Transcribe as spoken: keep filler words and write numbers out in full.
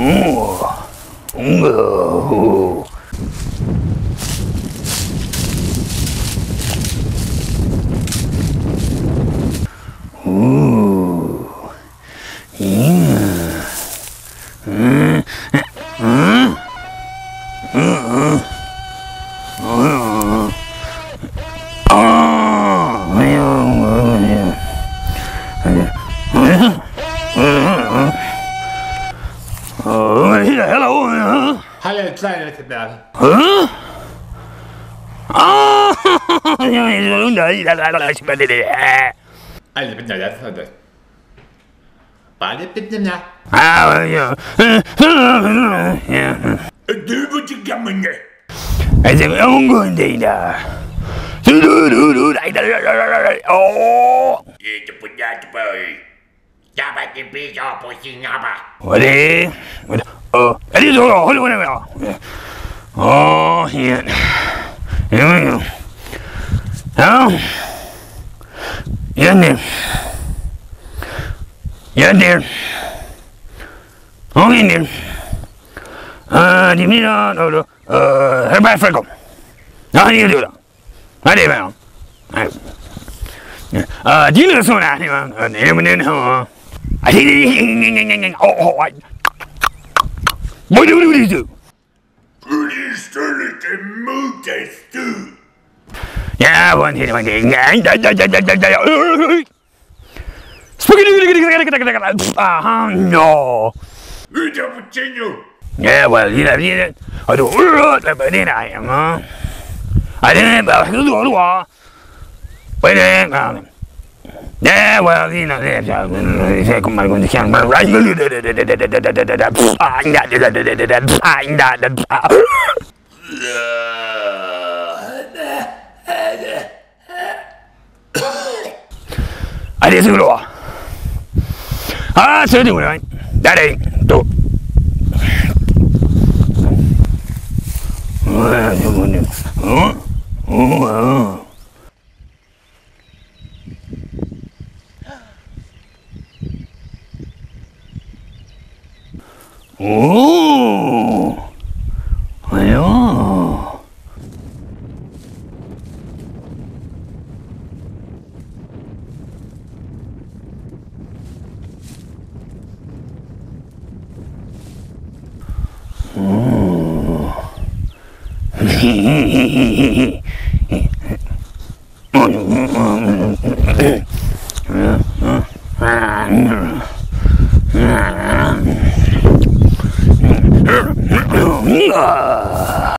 Oh, shit. Here we go. Now, get there. Get there. Oh, get there. Uh, do you mean, uh, no, uh, everybody freckle. Now, how do you do that? I did, man. Uh, do you know this one out here? Uh, then, huh? I think, oh, oh, I. What do you do? Yeah, one hit one day. Uh-huh, no. Yeah, well, you know, you know, I do, but then I am, huh? I didn't, but I do, but then, yeah, well, you know, they say, come on, going to camera, right? I didn't do it all. I should do it, right? That ain't dope. Oh, oh, oh, yeah. Oh, hehehehe. Ah!